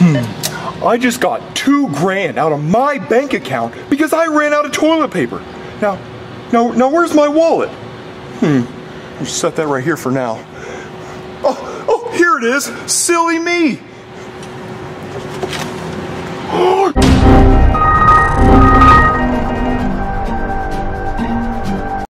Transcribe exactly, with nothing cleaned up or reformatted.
Hmm, I just got two grand out of my bank account because I ran out of toilet paper. Now, now, now where's my wallet? Hmm, I'll set that right here for now. Oh, oh, here it is, silly me.